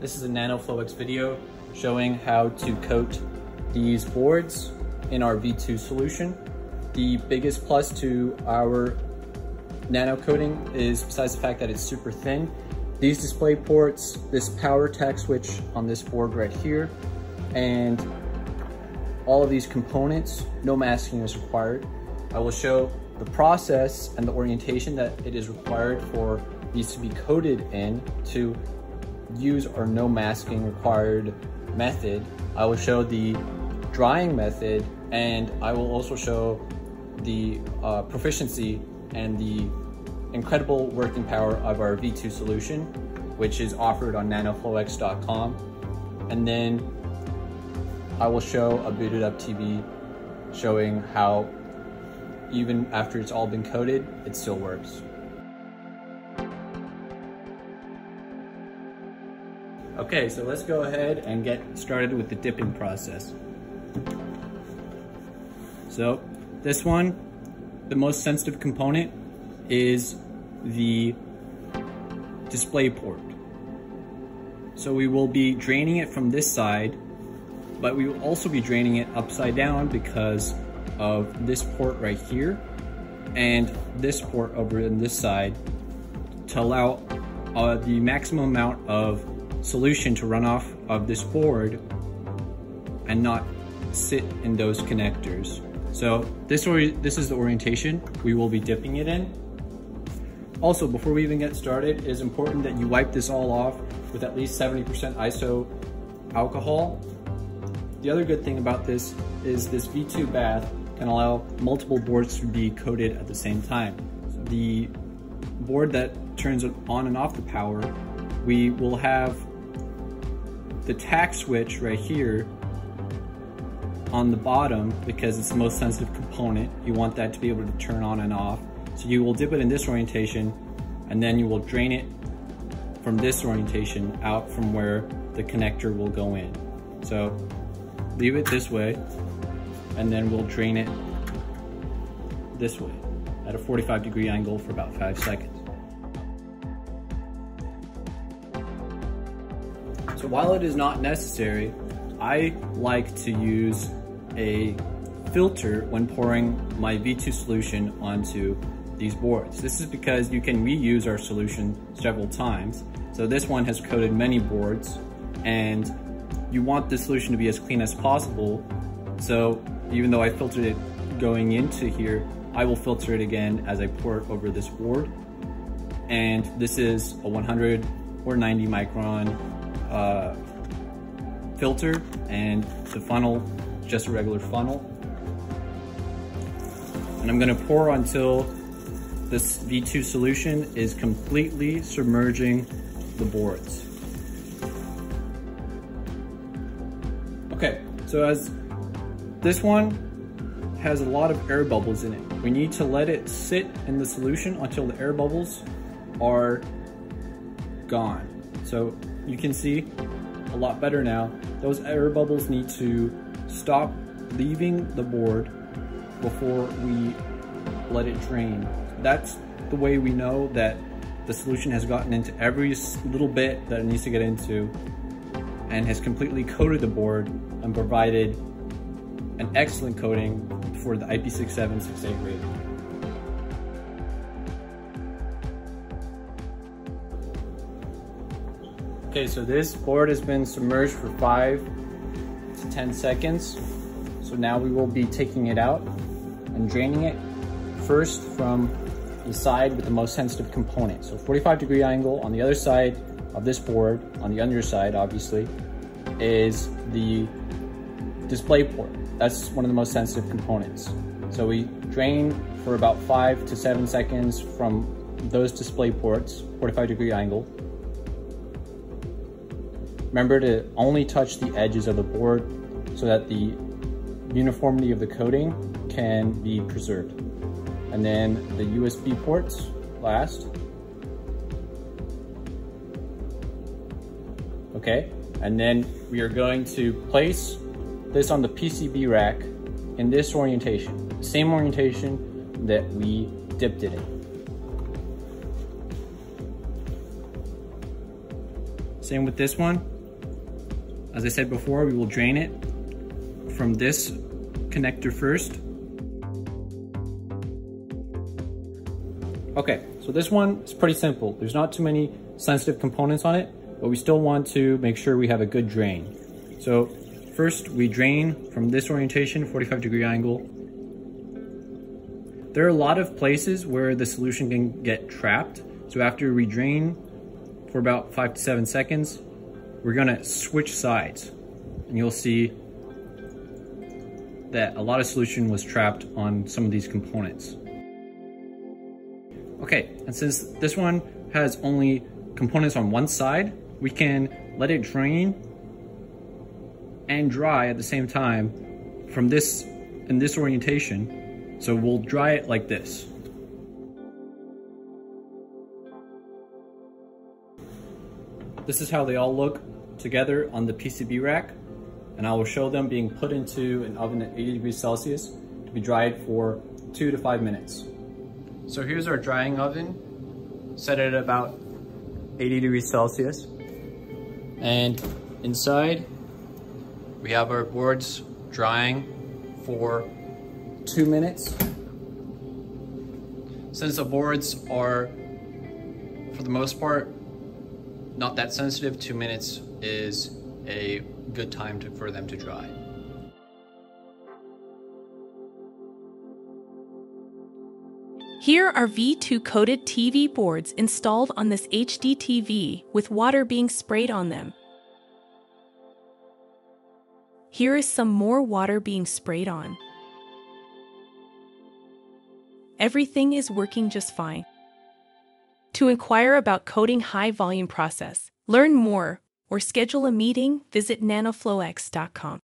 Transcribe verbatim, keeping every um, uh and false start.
This is a NanoFlowX video showing how to coat these boards in our V two solution. The biggest plus to our nano coating is, besides the fact that it's super thin, these display ports, this power tag switch on this board right here, and all of these components, no masking is required. I will show the process and the orientation that it is required for these to be coated in to use our no masking required method. I will show the drying method, and I will also show the uh, proficiency and the incredible working power of our V two solution, which is offered on nanoflowx dot com. And then I will show a booted up T V showing how even after it's all been coated, it still works. Okay, so let's go ahead and get started with the dipping process. So this one, the most sensitive component is the display port. So we will be draining it from this side, but we will also be draining it upside down because of this port right here and this port over on this side to allow uh, the maximum amount of solution to run off of this board and not sit in those connectors. So this, or this is the orientation we will be dipping it in. Also, before we even get started, it is important that you wipe this all off with at least seventy percent I S O alcohol. The other good thing about this is this V two bath can allow multiple boards to be coated at the same time. The board that turns on and off the power, we will have the tack switch right here on the bottom because it's the most sensitive component. You want that to be able to turn on and off. So you will dip it in this orientation, and then you will drain it from this orientation out from where the connector will go in. So leave it this way, and then we'll drain it this way at a forty-five degree angle for about five seconds. So while it is not necessary, I like to use a filter when pouring my V two solution onto these boards. This is because you can reuse our solution several times. So this one has coated many boards, and you want the solution to be as clean as possible. So even though I filtered it going into here, I will filter it again as I pour it over this board. And this is a one hundred or ninety micron uh, filter, and the funnel, just a regular funnel. And I'm gonna pour until this V two solution is completely submerging the boards. Okay, so as this one has a lot of air bubbles in it, we need to let it sit in the solution until the air bubbles are gone. So you can see a lot better now. Those air bubbles need to stop leaving the board before we let it drain. That's the way we know that the solution has gotten into every little bit that it needs to get into and has completely coated the board and provided an excellent coating for the I P sixty-seven sixty-eight rating. Okay, so this board has been submerged for five to ten seconds. So now we will be taking it out and draining it first from the side with the most sensitive component. So forty-five degree angle on the other side of this board, on the underside obviously, is the display port. That's one of the most sensitive components. So we drain for about five to seven seconds from those display ports, forty-five degree angle. Remember to only touch the edges of the board so that the uniformity of the coating can be preserved. And then the U S B ports last. Okay, and then we are going to place this on the P C B rack in this orientation, same orientation that we dipped it in. Same with this one. As I said before, we will drain it from this connector first. Okay, so this one is pretty simple. There's not too many sensitive components on it, but we still want to make sure we have a good drain. So first we drain from this orientation, forty-five degree angle. There are a lot of places where the solution can get trapped. So after we drain for about five to seven seconds, we're gonna switch sides. And you'll see that a lot of solution was trapped on some of these components. Okay, and since this one has only components on one side, we can let it drain and dry at the same time from this, in this orientation. So we'll dry it like this. This is how they all look together on the P C B rack, and I will show them being put into an oven at eighty degrees Celsius to be dried for two to five minutes. So here's our drying oven, set at about eighty degrees Celsius. And inside, we have our boards drying for two minutes. Since the boards are, for the most part, not that sensitive, two minutes is a good time to, for them to dry. Here are V two coated T V boards installed on this H D T V with water being sprayed on them. Here is some more water being sprayed on. Everything is working just fine. To inquire about coating high volume process, learn more, or schedule a meeting, visit nanoflowx dot com.